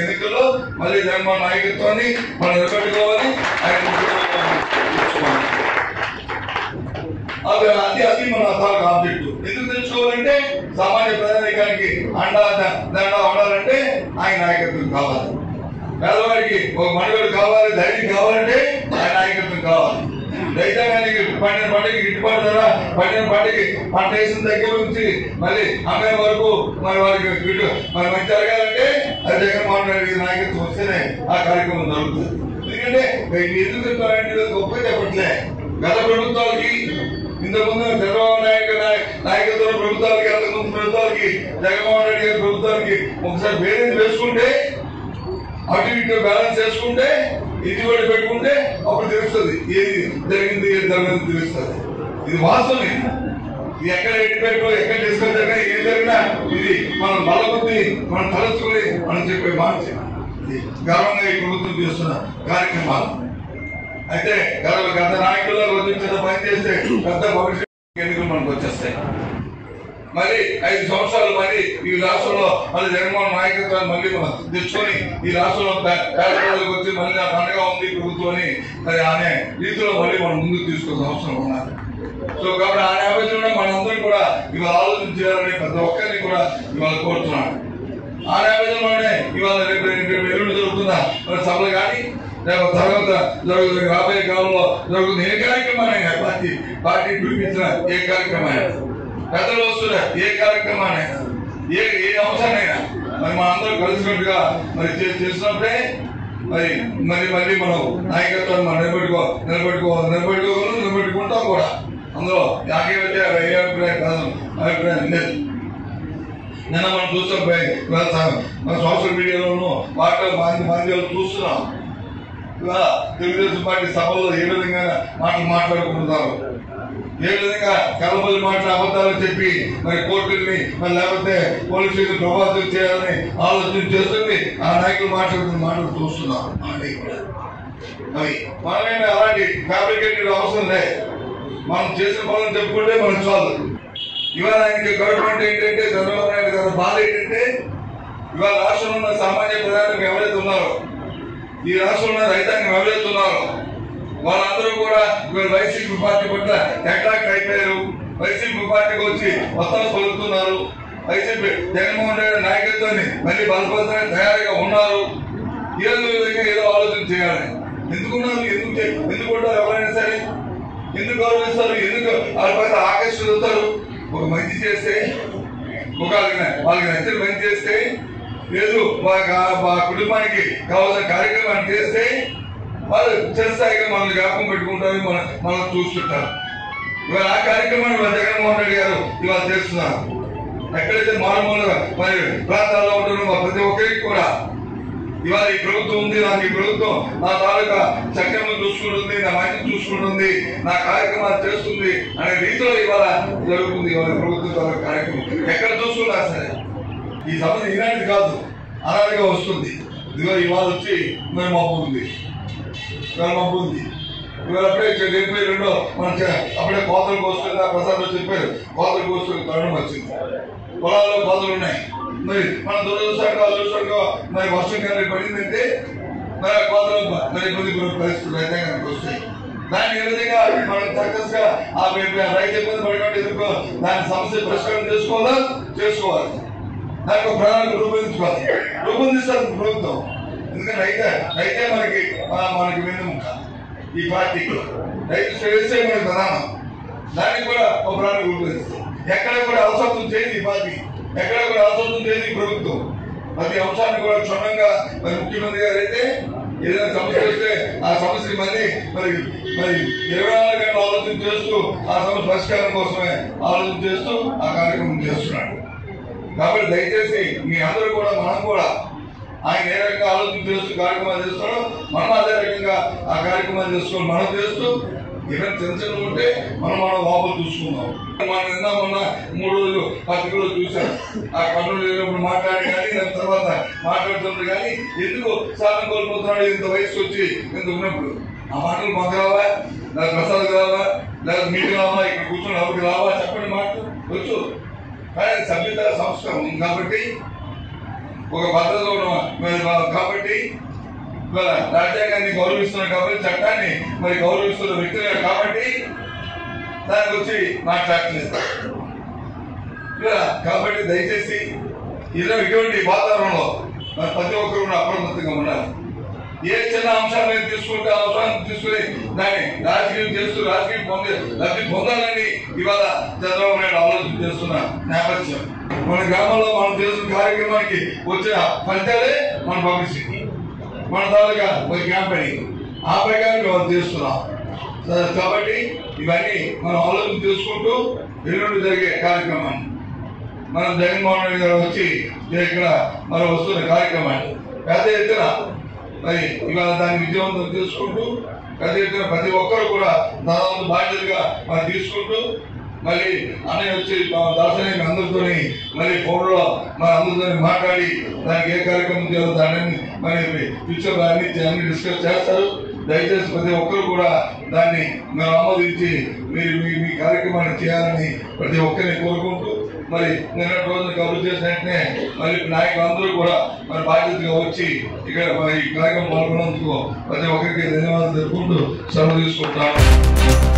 ఎన్నికల్లో మళ్ళీ జగన్మోహన్ నాయకత్వాన్ని మనం నిలబెట్టుకోవాలి. అది అది మన అసలు ఆబ్జెక్ట్. ఎందుకు తెలుసుకోవాలంటే సామాన్య ప్రజానికానికి అండా దండ ఉండాలంటే ఆయన నాయకత్వం కావాలి. పేదవాడికి ఒక మనుగోడు కావాలి, ధైర్యం కావాలంటే ఆయన నాయకత్వం కావాలి. రైతాంగానికి 12 పంటకి గిట్టుబాటు ధర, 12 పంటకి పంట వేసిన దగ్గర నుంచి మళ్ళీ అమ్మే వరకు మరి వారికి మరి మంచి జరగాలంటే అది జగన్మోహన్ రెడ్డి నాయకత్వం వస్తేనే ఆ కార్యక్రమం జరుగుతుంది. ఎందుకంటే ఎందుకు చెప్తారంటే గొప్ప చెప్పట్లే, గత ప్రభుత్వాలకి ఇంతకుముందు చంద్రబాబు నాయుడు నాయకత్వం ప్రభుత్వాలకి అంతకుముందు ప్రభుత్వాలకి జగన్మోహన్ రెడ్డి గారి ప్రభుత్వానికి ఒకసారి బేరీజ్ వేసుకుంటే అటు ఇటు బ్యాలెన్స్ చేసుకుంటే ఇది కూడా పెట్టుకుంటే అప్పుడు తెలుస్తుంది ఏది జరిగింది ఏది జరగదు తెలుస్తుంది. ఇది వాస్తవం. ఇది ఎక్కడ ఎడిపెట్టో ఎక్కడ డిస్కస్ జరిగినా ఏం జరిగినా ఇది మనం బలపొద్ది మనం తలుచుకుని మనం చెప్పే మార్చి గర్వంగా ఈ ప్రభుత్వం చేస్తున్న కార్యక్రమాలు. అయితే గత నాయకుల్లో రోజు పనిచేస్తే పెద్ద భవిష్యత్తు ఎన్నికలు మనకు వచ్చేస్తాయి. మరి 5 సంవత్సరాలు మరి ఈ రాష్ట్రంలో మళ్ళీ జగన్మోహన్ నాయకత్వాన్ని మళ్ళీ తెచ్చుకొని ఈ రాష్ట్రంలో కార్యక్రమాలకు వచ్చి మళ్ళీ ఆ పండుగ ఉంది ప్రభుత్వం అని మరి అనే రీతిలో మళ్ళీ మనం ముందుకు తీసుకోవాల్సిన అవసరం ఉన్నారు. సో కాబట్టి ఆ నేపథ్యంలో మనందరూ కూడా ఇవాళ ఆలోచన చేయాలని ప్రతి ఒక్కరిని కూడా ఇవాళ కోరుతున్నాను. ఆ నేపథ్యంలోనే ఇవాళ రేపు ఎల్లుండి జరుగుతున్న మరి సభలు కానీ తర్వాత జరుగుతుంది రాబోయే కాలంలో జరుగుతుంది ఏ కార్యక్రమాన్ని పార్టీ పార్టీ పిలిపించిన ఏ కార్యక్రమాన్ని పెద్దలు వస్తున్నారు ఏ కార్యక్రమాన్నైనా ఏ అంశాన్నైనా మరి మన అందరూ కలిసినట్టుగా మరి చేసినప్పుడే మరి మరి మళ్ళీ మనం నాయకత్వాన్ని మనం నిలబెట్టుకుంటాం కూడా. అందులో నాకే వచ్చే అభిప్రాయం లేదు. నిన్న మనం చూస్తాం మన సోషల్ మీడియాలోనూ వాటిలో మాధ్యమాలు చూస్తున్నాం. ఇలా తెలుగుదేశం పార్టీ సభల్లో ఏ విధంగా మాటలు మాట్లాడుకుంటున్నారు, ఏ విధంగా కలబలి మాటలు అబద్ధాలు చెప్పి మరి కోర్టుల్ని మరి లేకపోతే పోలీసులు ప్రభావితం చేయాలని ఆలోచన చేస్తుంది ఆ నాయకులు మాటలు చూస్తున్నాం. మరి మనమేమి అలాంటి ఫ్యాబ్రికేటెడ్ అవసరం లే, మనం చేసిన పనులు చెప్పుకుంటే మనకు చాలు. ఇవాళ ఆయనకి గవర్నమెంట్ ఏంటంటే చంద్రబాబు నాయుడు గారి బాధ ఏంటంటే ఇవాళ రాష్ట్రంలో ఉన్న సామాన్య ప్రజానికి ఎవరైతే ఉన్నారో ఈ రాష్ట్రంలో రైతాంగం ఎవరైతే ఉన్నారో వాళ్ళందరూ కూడా వైసీపీ పార్టీ పట్ల అట్రాక్ట్ అయిపోయారు. వైసీపీ పార్టీకి వచ్చి మొత్తం పొలుతున్నారు. వైసీపీ జగన్మోహన్ రెడ్డి నాయకత్వాన్ని మళ్ళీ బలపరచడానికి తయారుగా ఉన్నారు. ఏదో విధంగా ఏదో ఆలోచన చేయాలని ఎందుకుంటారు ఎవరైనా సరే, ఎందుకు ఆలోచిస్తారు, ఎందుకు వాళ్ళపైన ఆకర్షిస్తారు. ఒక మంచి చేస్తే ఒక వాళ్ళకి నచ్చిన మంచి చేస్తే లేదు మా కుటుంబానికి కావాల్సిన కార్యక్రమాన్ని చేస్తే వాళ్ళు చిరస్థాయిగా మనల్ని జ్ఞాపకం పెట్టుకుంటారు, మనం చూస్తుంటారు. ఇవాళ ఆ కార్యక్రమాన్ని మన జగన్మోహన్ రెడ్డి గారు ఇవాళ చేస్తున్నారు. ఎక్కడైతే మారుమూల మరి ప్రాంతాల్లో ఉంటున్న ప్రతి ఒక్కరికి కూడా ఇవాళ ఈ ప్రభుత్వం ఉంది, నాకు ఈ ప్రభుత్వం నా తాలూకా చక్రంలో చూసుకుంటుంది, నా మంచి చూసుకుంటుంది, నా కార్యక్రమాలు చేస్తుంది అనే రీతిలో ఇవాళ జరుగుతుంది. ఇవాళ ప్రభుత్వం తాలూకా కార్యక్రమం ఎక్కడ చూసుకున్నా సరే ఈ సమస్య ఈనాటి కాదు అలాగే వస్తుంది. ఇదిగో ఇవాళ వచ్చి మరి మబ్బు ఉంది, మబ్బు ఉంది. ఇవాళ అప్పుడే 72 మనకి అప్పుడే కోతలు కోసుకుని ప్రసాద్లో చెప్పారు కోతలు కోసుకుని తరుణం వచ్చింది. పొలాల్లో కోతలు ఉన్నాయి. మరి మన దురదృష్టంగా మరి వర్షం కానీ పడిందంటే మరి ఆ కోతలు మరి ఇబ్బంది పరిస్థితులు రైతాంగానికి వస్తాయి. దాన్ని ఏ విధంగా మనం సక్సెస్ గా ఆ రైతు ఇబ్బంది పడినట్టు ఎదుర్కో దాని సమస్య పరిష్కారం చేసుకోవాలా చేసుకోవాలి. దానికి ఒక ప్రణాళిక రూపొందించుకోవాలి. రూపొందిస్తారు ప్రభుత్వం. ఎందుకంటే రైతే మనకి వెన్నుముక. ఈ పార్టీకి రైతు శ్రేయస్సే మన ప్రధానం. దానికి కూడా ఒక ప్రణాళిక రూపొందిస్తారు. ఎక్కడ కూడా అవసరం చేయదు ఈ పార్టీ, ఎక్కడ కూడా అవసరం చేయదు ఈ ప్రభుత్వం. ప్రతి అంశాన్ని కూడా క్షుణ్ణంగా మరి ముఖ్యమంత్రి గారు అయితే ఏదైనా సమస్య వస్తే ఆ సమస్య మళ్ళీ మరి మరి 24 గంటలు ఆలోచన చేస్తూ ఆ సమస్య పరిష్కారం కోసమే ఆలోచన చేస్తూ ఆ కార్యక్రమం చేస్తున్నాడు. కాబట్టి దయచేసి మీ అందరూ కూడా మనం కూడా ఆయన ఏ రకంగా ఆలోచన చేస్తూ కార్యక్రమాలు చేస్తారో మనం అదే రకంగా ఆ కార్యక్రమాలు చేసుకొని మనం చేస్తూ ఏమైనా టెన్షన్ ఉంటే మనం లోపల చూసుకుందాం. మనం నిన్న మొన్న 3 రోజులు పత్రికలో చూసాం. ఆ కర్నూలు వెళ్ళినప్పుడు మాట్లాడి కానీ దాని తర్వాత మాట్లాడుతున్నప్పుడు కానీ ఎందుకు సాధన కోల్పోతున్నాడు ఇంత వయసు వచ్చి ఇంత ఉన్నప్పుడు ఆ మాటలు మాకు రావా, లేదా ప్రసాద్ రావా, లేదా మీకు రావా, ఇక్కడ కూర్చొని ఎవరికి రావా చెప్పండి. మాటలు వచ్చు కానీ సభ్యత సంస్కారం ఉంది కాబట్టి రాజ్యాంగాన్ని గౌరవిస్తున్నారు కాబట్టి, చట్టాన్ని మరి గౌరవిస్తున్న వ్యక్తులు కాబట్టి దాని గురించి మాట్లాడుతున్నారు. కాబట్టి దయచేసి ఇలా ఇటువంటి వాతావరణంలో ప్రతి ఒక్కరు అప్రమత్తంగా ఉన్నారు. ఏ చిన్న అంశాన్ని తీసుకుంటే అవసరాన్ని తీసుకుని దాన్ని రాజకీయం చేస్తూ రాజకీయ లబ్ధి పొందాలని ఇవాళ చంద్రబాబు నాయుడు ఆలోచన చేస్తున్న నేపథ్యం. మన గ్రామంలో మనం చేస్తున్న కార్యక్రమానికి వచ్చిన ఫలితాలే మన పబ్లిసిటీ, మన తాలూకా ఒక క్యాంపెయిన్ ఆ ప్రకారం మనం చేస్తున్నాం. కాబట్టి ఇవన్నీ మనం ఆలోచన చేసుకుంటూ ఎల్లుండి జరిగే కార్యక్రమాన్ని మనం జగన్మోహన్ రెడ్డి గారు వచ్చి ఇక్కడ మనం వస్తున్న కార్యక్రమాన్ని పెద్ద ఎత్తున మరి ఇవాళ దాన్ని విజయవంతం చేసుకుంటూ పెద్ద ఎత్తున ప్రతి ఒక్కరు కూడా దాదాపు బాధ్యతగా మనం తీసుకుంటూ మళ్ళీ అన్నయ్య వచ్చి దాసరి అందరితోని మళ్ళీ ఫోన్లో మరి అందరితో మాట్లాడి దానికి ఏ కార్యక్రమం చేయాలో దాన్ని మరి ఫ్యూచర్లో అన్ని డిస్కస్ చేస్తారు. దయచేసి ప్రతి ఒక్కరు కూడా దాన్ని మేము ఆమోదించి మీరు మీ కార్యక్రమాన్ని చేయాలని ప్రతి ఒక్కరిని కోరుకుంటూ మరి నిన్నటి రోజున కబురు చేసిన వెంటనే మరి నాయకులందరూ కూడా మరి బాధ్యతగా వచ్చి ఇక్కడ మరి కార్యక్రమం పాల్గొన్నందుకు ప్రతి ఒక్కరికి ధన్యవాదాలు తెలుపుకుంటూ సెలవు తీసుకుంటాము.